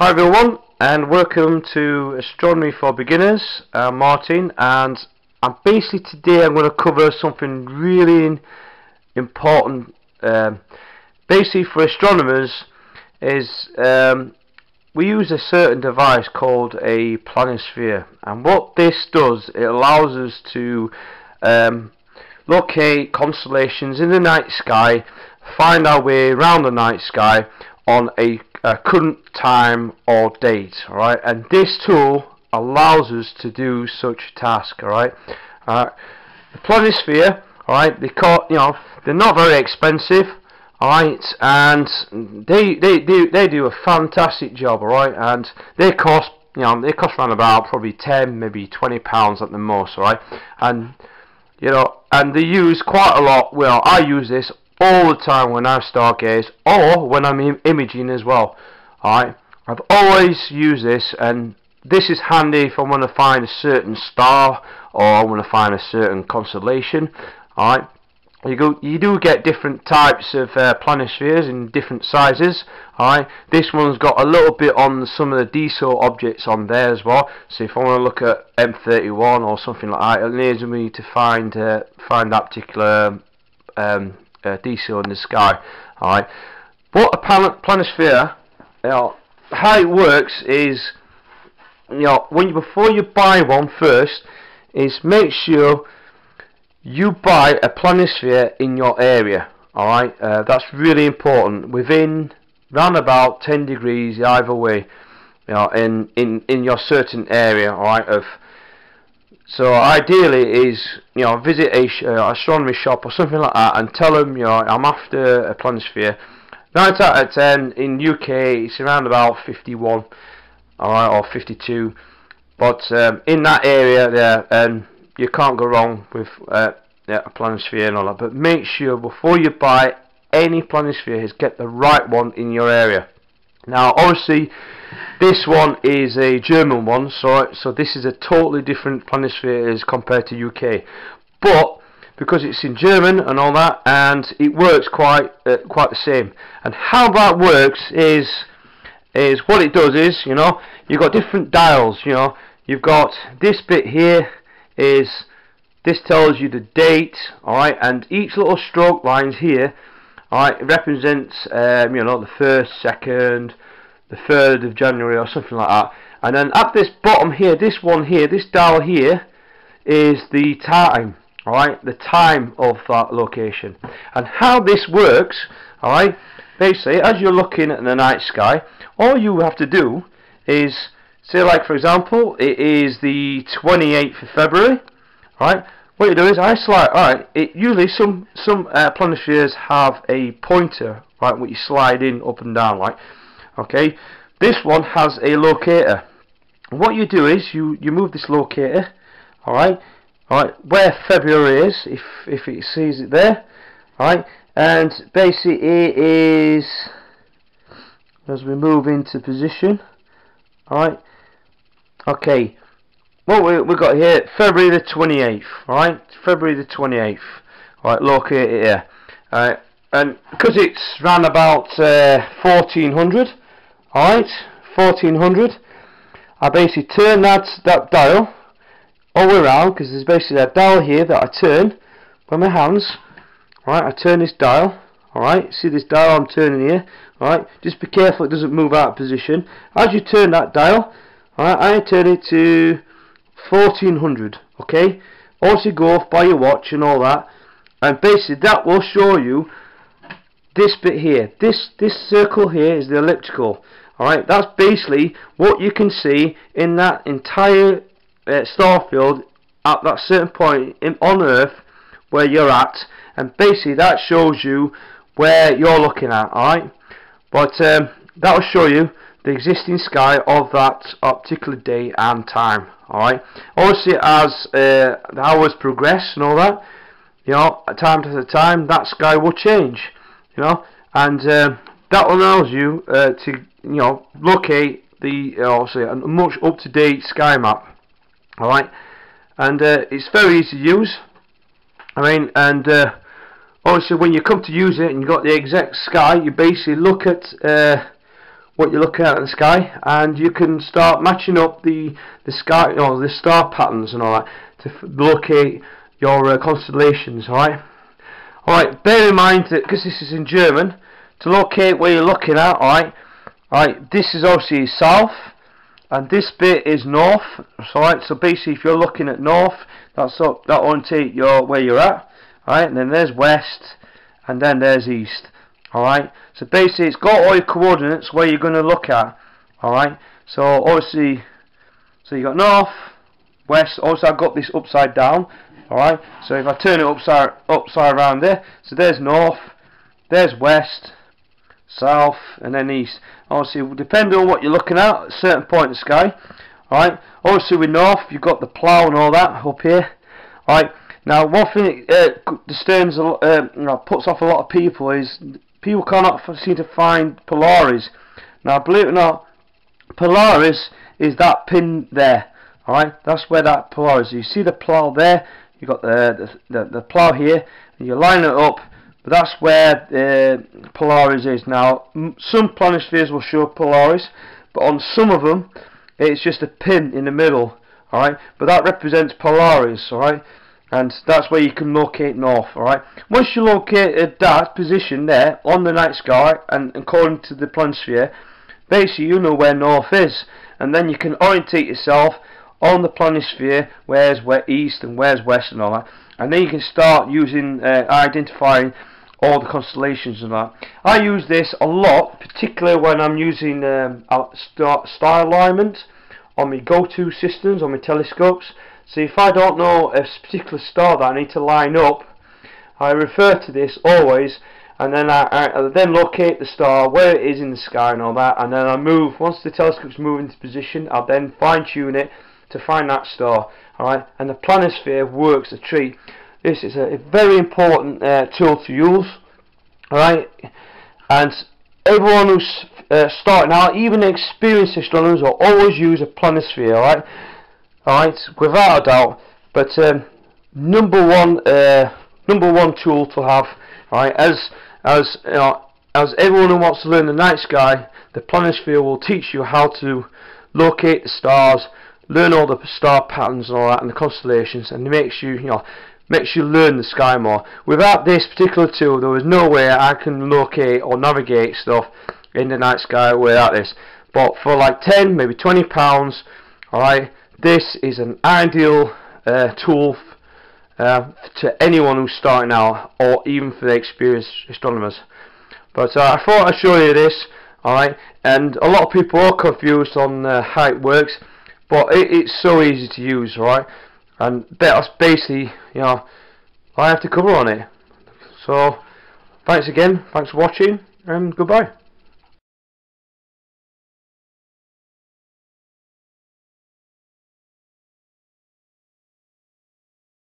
Hi everyone, and welcome to Astronomy for Beginners. I'm Martin, and today I'm going to cover something really important. Basically, for astronomers, is we use a certain device called a planisphere, and what this does, it allows us to locate constellations in the night sky, find our way around the night sky on a current time or date, alright, and this tool allows us to do such a task, alright. The Planisphere, alright, they're not very expensive, alright, and they do a fantastic job, alright, and they cost, they cost around about probably 10, maybe 20 pounds at the most, alright, and they use quite a lot. Well, I use this all the time when I stargaze or when I'm imaging as well. Alright, I've always used this, and this is handy if I want to find a certain star or I want to find a certain constellation. Alright, you do get different types of planispheres in different sizes. Alright, this one's got a little bit on some of the DSO objects on there as well. So if I want to look at m31 or something like that, it enables me to find that particular DSO in the sky. Alright, what a planisphere, how it works is, before you buy one first, is make sure you buy a planisphere in your area. Alright, that's really important. Within round about 10 degrees either way, in your certain area. Alright, so ideally is, visit a astronomy shop or something like that and tell them, I'm after a planisphere. 9 out of 10 in UK it's around about 51, alright, or 52, but in that area there, you can't go wrong with a planisphere and all that. But make sure before you buy any planisphere is get the right one in your area. Now obviously this one is a German one, so this is a totally different planisphere as compared to UK, but because it's in German and all that, and it works quite the same. And how that works is what it does is, you've got different dials, you've got this bit here, is this tells you the date, alright, and each little stroke lines here, alright, it represents the 1st, 2nd, the 3rd of January or something like that. And then at this bottom here, this one here, this dial here, is the time, alright, the time of that location. And how this works, alright, basically as you're looking at the night sky, all you have to do is say, like for example, it is the 28th of February, alright. What you do is slide, alright, usually some planispheres have a pointer, right, which you slide in up and down, like, okay, this one has a locator, and what you do is you move this locator, alright, where February is, if it sees it there, alright, and basically it is, as we move into position, alright, okay, what we got here, February the 28th, alright, February the 28th, alright, locate it here, alright, and because it's round about 1400, alright, 1400, I basically turn that dial all the way around, because there's basically a dial here that I turn with my hands, alright, I turn this dial, alright, see this dial I'm turning here, alright, just be careful it doesn't move out of position. As you turn that dial, alright, I turn it to 1400, okay, also go off by your watch and all that, and basically that will show you this bit here, this circle here is the elliptical, alright, that's basically what you can see in that entire star field at that certain point on Earth where you're at, and basically that shows you where you're looking at, alright, but that will show you the existing sky of that particular day and time, alright. Obviously as the hours progress and all that, time to time that sky will change, and that allows you to locate the a much up to date sky map, alright, and it's very easy to use, obviously when you come to use it and you've got the exact sky, you basically look at what you're looking at in the sky, and you can start matching up the sky, or the star patterns and all that, to locate your constellations. Alright, bear in mind that because this is in German, to locate where you're looking at, alright, this is obviously south, and this bit is north. Alright, so basically if you're looking at north, that's up, that will take your where you're at. Alright, and then there's west, and then there's east. Alright, so basically it's got all your coordinates where you're going to look at. Alright, so obviously, so you got north, west. Also I've got this upside down. Alright, so if I turn it upside around there, so there's north, there's west, south, and then east. Obviously, depending on what you're looking at a certain point in the sky. Alright, obviously with north you've got the plough and all that up here. Alright, now one thing that disturbs a lot, puts off a lot of people, is people cannot seem to find Polaris. Now, believe it or not, Polaris is that pin there. Alright, that's where that Polaris is. You see the plough there, you got the plough here, and you line it up, but that's where the Polaris is. Now, some planispheres will show Polaris, but on some of them, it's just a pin in the middle. Alright, but that represents Polaris. Alright, and that's where you can locate north. Alright, once you located that position there on the night sky, and according to the planisphere, basically you know where north is, and then you can orientate yourself on the planisphere, where's east and where's west and all that, and then you can start using identifying all the constellations and that. I use this a lot, particularly when I'm using star alignment on my go-to systems, on my telescopes. So if I don't know a particular star that I need to line up, I refer to this always, and then I then locate the star, where it is in the sky and all that, and then I move. Once the telescope's moved into position, I'll then fine-tune it to find that star. Alright, and the planisphere works a treat. This is a very important tool to use. Alright, and everyone who's starting out, even experienced astronomers, will always use a planisphere. Alright, without a doubt. But number one tool to have. Alright, as everyone who wants to learn the night sky, the planisphere will teach you how to locate the stars, learn all the star patterns and all that, and the constellations, and it makes you, makes you learn the sky more. Without this particular tool, there was no way I can locate or navigate stuff in the night sky without this. But for like 10, maybe £20, alright, this is an ideal tool to anyone who's starting out, or even for the experienced astronomers. But I thought I'd show you this. Alright, and a lot of people are confused on how it works, but it's so easy to use, right? And that's basically, I have to cover on it. So, thanks again, thanks for watching, and goodbye.